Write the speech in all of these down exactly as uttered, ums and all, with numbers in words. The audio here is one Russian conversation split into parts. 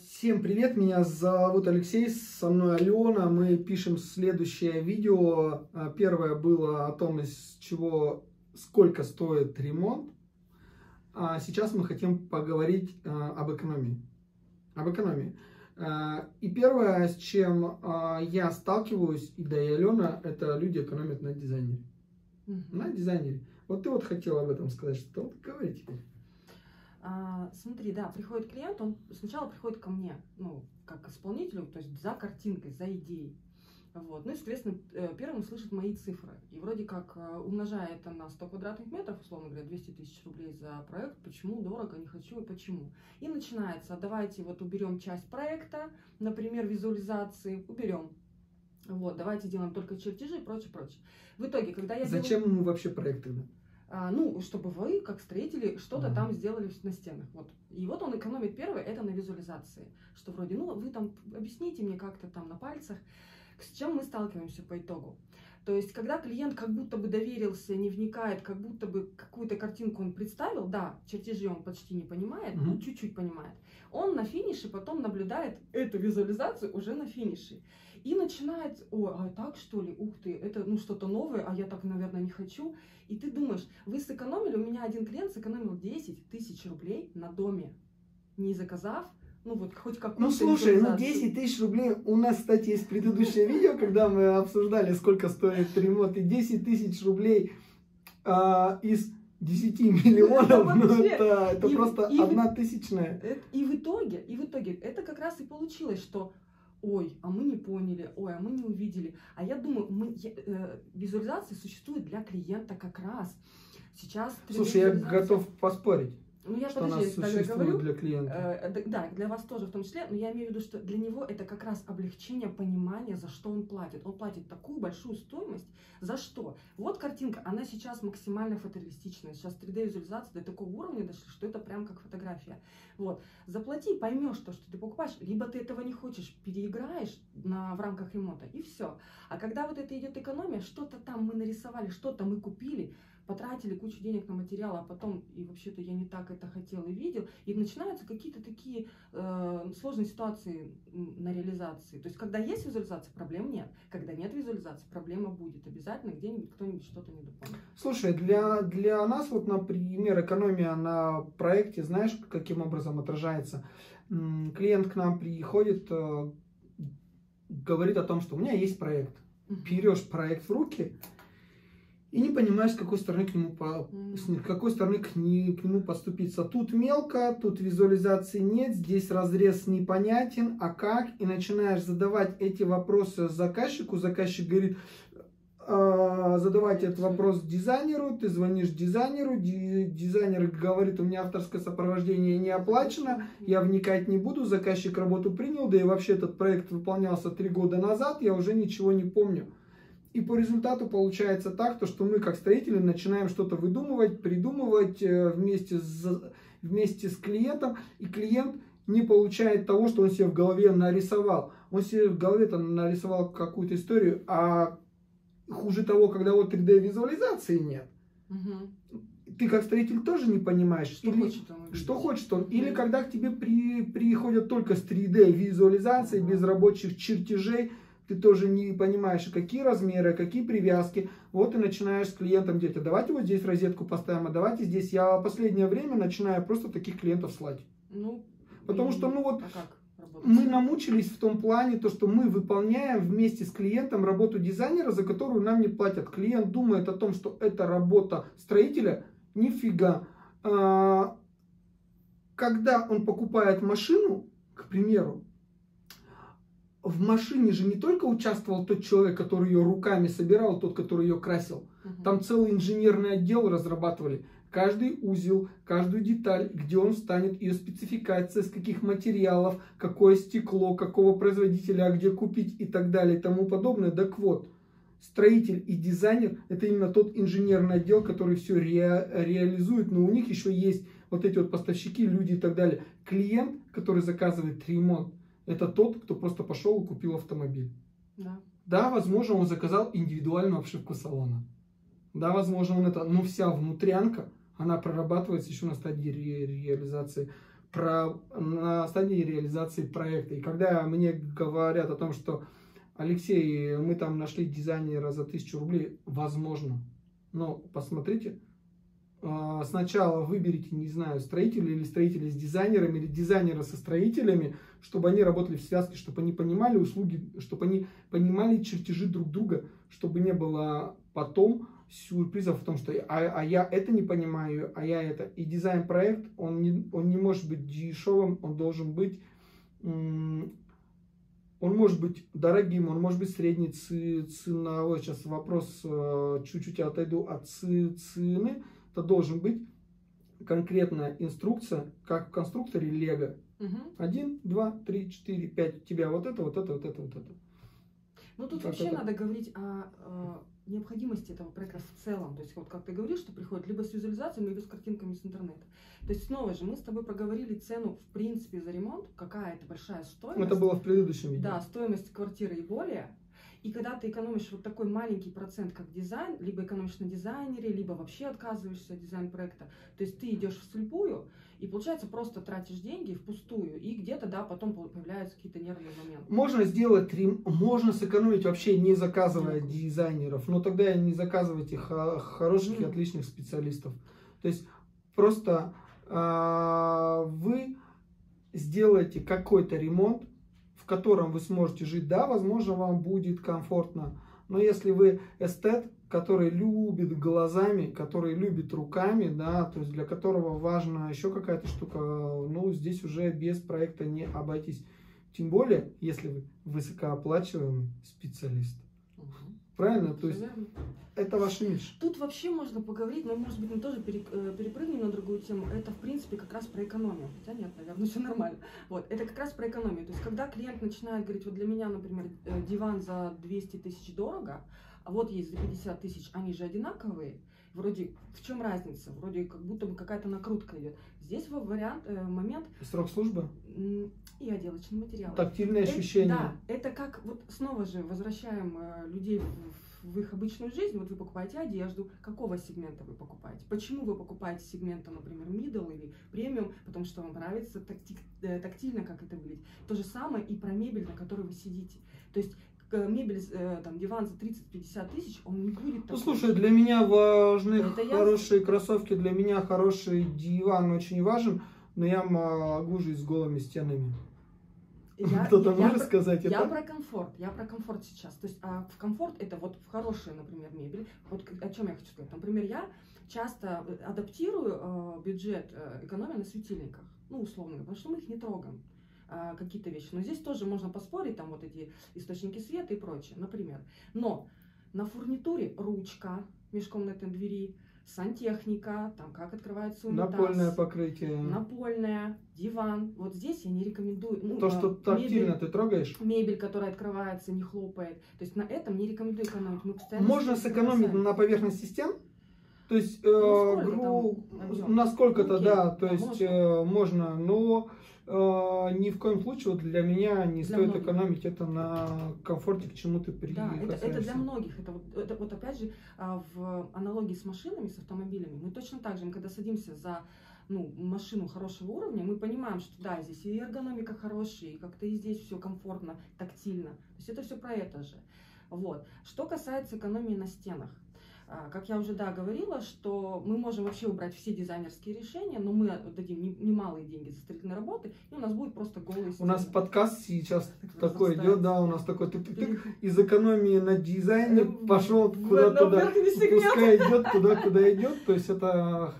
Всем привет, меня зовут Алексей, со мной Алена, мы пишем следующее видео. Первое было о том, из чего, сколько стоит ремонт, а сейчас мы хотим поговорить об экономии. Об экономии. И первое, с чем я сталкиваюсь, и да и Алена, это люди экономят на дизайнере. Mm-hmm. На дизайнере. Вот ты вот хотела об этом сказать, что вот говори теперь. А, смотри, да, приходит клиент, он сначала приходит ко мне, ну, как к исполнителю, то есть за картинкой, за идеей. Вот. Ну и, соответственно, первым слышит мои цифры. И вроде как, умножая это на сто квадратных метров, условно говоря, двести тысяч рублей за проект, почему дорого, не хочу и почему. И начинается, давайте вот уберем часть проекта, например, визуализации, уберем. Вот, давайте делаем только чертежи и прочее, прочее. В итоге, когда я... Зачем делаю... вообще проекты? Да? А, ну, чтобы вы, как строители, что-то mm-hmm. там сделали на стенах. Вот. И вот он экономит первое, это на визуализации. Что вроде, ну, вы там объясните мне как-то там на пальцах, с чем мы сталкиваемся по итогу. То есть, когда клиент как будто бы доверился, не вникает, как будто бы какую-то картинку он представил, да, чертежи он почти не понимает, mm-hmm. ну, чуть-чуть понимает, он на финише потом наблюдает эту визуализацию уже на финише. И начинает, ой, а так что ли, ух ты, это ну что-то новое, а я так, наверное, не хочу. И ты думаешь, вы сэкономили, у меня один клиент сэкономил десять тысяч рублей на доме, не заказав, ну вот хоть какую-то. Ну слушай, ну десять тысяч рублей, у нас, кстати, есть предыдущее видео, когда мы обсуждали, сколько стоит ремонт, и десять тысяч рублей из... десяти миллионов, это, ну, это, это и, просто и, одна тысячная. И в итоге, и в итоге, это как раз и получилось, что ой, а мы не поняли, ой, а мы не увидели. А я думаю, мы, я, э, визуализация существует для клиента как раз. Сейчас. Слушай, я готов поспорить. Ну, я, что подожди, нас существует говорю, для клиента. Э, да, для вас тоже в том числе, но я имею в виду, что для него это как раз облегчение понимания, за что он платит. Он платит такую большую стоимость, за что? Вот картинка, она сейчас максимально фотореалистичная. Сейчас три дэ-визуализация до такого уровня дошли, что это прям как фотография. Вот. Заплати, поймешь то, что ты покупаешь, либо ты этого не хочешь, переиграешь на, в рамках ремонта, и все. А когда вот это идет экономия, что-то там мы нарисовали, что-то мы купили, потратили кучу денег на материал, а потом, и вообще-то я не так это хотел и видел, и начинаются какие-то такие э, сложные ситуации на реализации. То есть, когда есть визуализация, проблем нет. Когда нет визуализации, проблема будет. Обязательно где-нибудь кто-нибудь что-то не допомнит. Слушай, для, для нас, вот, например, экономия на проекте, знаешь, каким образом отражается? Клиент к нам приходит, говорит о том, что у меня есть проект. Берешь проект в руки и не понимаешь, с какой стороны к нему, с какой стороны к нему подступиться. Тут мелко, тут визуализации нет, здесь разрез непонятен, а как? И начинаешь задавать эти вопросы заказчику, заказчик говорит, э, задавать этот вопрос дизайнеру, ты звонишь дизайнеру, дизайнер говорит, у меня авторское сопровождение не оплачено, я вникать не буду, заказчик работу принял, да и вообще этот проект выполнялся три года назад, я уже ничего не помню. И по результату получается так, то, что мы, как строители, начинаем что-то выдумывать, придумывать вместе с, вместе с клиентом. И клиент не получает того, что он себе в голове нарисовал. Он себе в голове там нарисовал какую-то историю, а хуже того, когда вот три дэ-визуализации нет. Угу. Ты, как строитель, тоже не понимаешь, что, или, хочет, он что хочет он. Или когда к тебе при, приходят только с три дэ-визуализацией, угу. без рабочих чертежей, ты тоже не понимаешь, какие размеры, какие привязки. Вот и начинаешь с клиентом делать. А давайте вот здесь розетку поставим, а давайте здесь. Я в последнее время начинаю просто таких клиентов слать. Ну, потому что, ну вот, а мы намучились в том плане, то, что мы выполняем вместе с клиентом работу дизайнера, за которую нам не платят. Клиент думает о том, что это работа строителя. Нифига. Когда он покупает машину, к примеру, в машине же не только участвовал тот человек, который ее руками собирал, тот, который ее красил. Uh-huh. Там целый инженерный отдел разрабатывали. Каждый узел, каждую деталь, где он встанет, ее спецификация, с каких материалов, какое стекло, какого производителя, где купить и так далее и тому подобное. Так вот, строитель и дизайнер – это именно тот инженерный отдел, который все ре- реализует, но у них еще есть вот эти вот поставщики, люди и так далее. Клиент, который заказывает ремонт, это тот, кто просто пошел и купил автомобиль. Да. Да, возможно, он заказал индивидуальную обшивку салона. Да, возможно, он это... Но вся внутрянка, она прорабатывается еще на стадии ре реализации про, на стадии реализации проекта. И когда мне говорят о том, что Алексей, мы там нашли дизайнера за тысячу рублей, возможно. Но посмотрите, сначала выберите, не знаю, строителей или строителей с дизайнерами, или дизайнера со строителями, чтобы они работали в связке, чтобы они понимали услуги, чтобы они понимали чертежи друг друга, чтобы не было потом сюрпризов в том, что а, а я это не понимаю, а я это. И дизайн-проект, он не, он не может быть дешевым, он должен быть, он может быть дорогим, он может быть средний ценовой. Сейчас вопрос, чуть-чуть отойду от цены. Это должен быть конкретная инструкция, как в конструкторе Лего. Один, два, три, четыре, пять. У тебя вот это, вот это, вот это, вот это. Ну тут так вообще это. Надо говорить о, о необходимости этого проекта в целом. То есть вот как ты говоришь, что приходит либо с визуализацией, либо с картинками с интернета. То есть снова же мы с тобой проговорили цену в принципе за ремонт, какая это большая стоимость. Это было в предыдущем видео. Да, стоимость квартиры и более. И когда ты экономишь вот такой маленький процент, как дизайн, либо экономишь на дизайнере, либо вообще отказываешься от дизайн-проекта, то есть ты идешь вслепую, и получается просто тратишь деньги впустую, и где-то, да, потом появляются какие-то нервные моменты. Можно сделать, можно сэкономить вообще, не заказывая дизайнеров, но тогда и не заказывайте хороших и отличных специалистов. То есть просто э, вы сделаете какой-то ремонт, в котором вы сможете жить, да, возможно, вам будет комфортно. Но если вы эстет, который любит глазами, который любит руками, да, то есть для которого важна еще какая-то штука, ну, здесь уже без проекта не обойтись. Тем более, если вы высокооплачиваемый специалист. Угу. Правильно? То есть Правильно. Это ваш имидж. Тут вообще можно поговорить, но, может быть, мы тоже перепрыгнем на другую тему. Это, в принципе, как раз про экономию. Хотя нет, наверное, все нормально. Вот. Это как раз про экономию. То есть, когда клиент начинает говорить, вот для меня, например, диван за двести тысяч дорого, а вот есть за пятьдесят тысяч, они же одинаковые. Вроде в чем разница? Вроде как будто бы какая-то накрутка идет. Здесь вариант, момент... Срок службы? И отделочный материал. Тактильные ощущения. Да, это как, вот снова же возвращаем людей в, в их обычную жизнь. Вот вы покупаете одежду, какого сегмента вы покупаете? Почему вы покупаете сегмента, например, middle или премиум? Потому что вам нравится такти, тактильно, как это выглядит. То же самое и про мебель, на которой вы сидите. То есть... мебель, там, диван за тридцать-пятьдесят тысяч, он не будет... Ну, слушай, для меня важны хорошие я... кроссовки, для меня хороший диван очень важен, но я могу жить с голыми стенами. Кто-то может про, сказать я это? Я про комфорт, я про комфорт сейчас. То есть а, в комфорт это вот хорошая, например, мебель. Вот о чем я хочу сказать. Например, я часто адаптирую а, бюджет, а, экономия на светильниках, ну, условно, потому что мы их не трогаем. Какие-то вещи. Но здесь тоже можно поспорить, там вот эти источники света и прочее, например. Но на фурнитуре ручка межкомнатной двери, сантехника, там как открывается унитаз. Напольное покрытие. Напольное, диван. Вот здесь я не рекомендую. Ну, то, что тактильно ты трогаешь. Мебель, которая открывается, не хлопает. То есть на этом не рекомендую экономить. Мы постоянно можно сэкономить на поверхности стен. То есть, насколько-то, да, то есть, можно, но э, ни в коем случае вот для меня не для стоит многих. Экономить это на комфорте, к чему ты прикасаешься. Да, это, это для многих. Это, это, вот опять же, в аналогии с машинами, с автомобилями, мы точно так же, мы когда садимся за ну, машину хорошего уровня, мы понимаем, что да, здесь и эргономика хорошая, и как-то и здесь все комфортно, тактильно. То есть, это все про это же. Вот. Что касается экономии на стенах. Как я уже, да, говорила, что мы можем вообще убрать все дизайнерские решения, но мы отдадим немалые деньги за строительные работы, и у нас будет просто голые стены. У нас подкаст сейчас так такой идет, да, у нас такой тык-тык-тык, из экономии на дизайне пошел куда-то, пускай идет туда, куда идет, то есть это...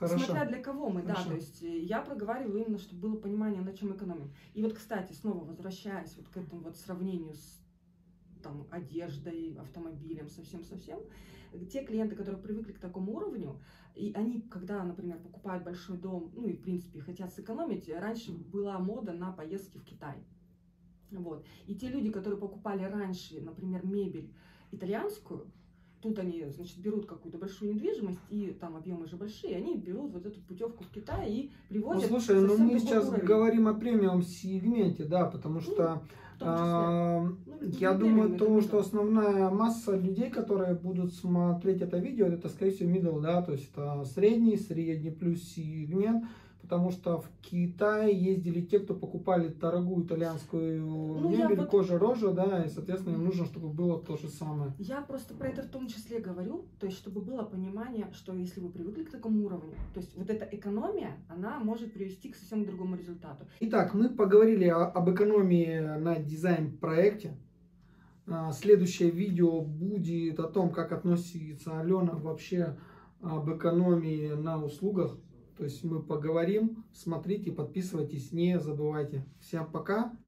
Хорошо. Смотря для кого мы, Хорошо. Да, то есть я проговариваю именно, чтобы было понимание, на чем экономим. И вот, кстати, снова возвращаясь вот к этому вот сравнению с там, одеждой, автомобилем, совсем-совсем, те клиенты, которые привыкли к такому уровню, и они, когда, например, покупают большой дом, ну и, в принципе, хотят сэкономить, раньше была мода на поездки в Китай. Вот. И те люди, которые покупали раньше, например, мебель итальянскую, тут они, значит, берут какую-то большую недвижимость, и там объемы же большие, они берут вот эту путевку в Китай и привозят... Ну, слушай, ну мы сейчас уровень. Говорим о премиум-сегменте, да, потому что... Ну, я думаю, то, что основная масса людей, которые будут смотреть это видео, это, скорее всего, middle, да, то есть это средний, средний плюс сегмент, потому что в Китае ездили те, кто покупали дорогую итальянскую ну, мебель, вот... кожа, рожа, да, и, соответственно, им нужно, чтобы было то же самое. Я просто про это в том числе говорю, то есть, чтобы было понимание, что если вы привыкли к такому уровню, то есть, вот эта экономия, она может привести к совсем другому результату. Итак, мы поговорили об экономии на дизайн-проекте. Следующее видео будет о том, как относится Алена вообще об экономии на услугах. То есть мы поговорим, смотрите, подписывайтесь, не забывайте. Всем пока!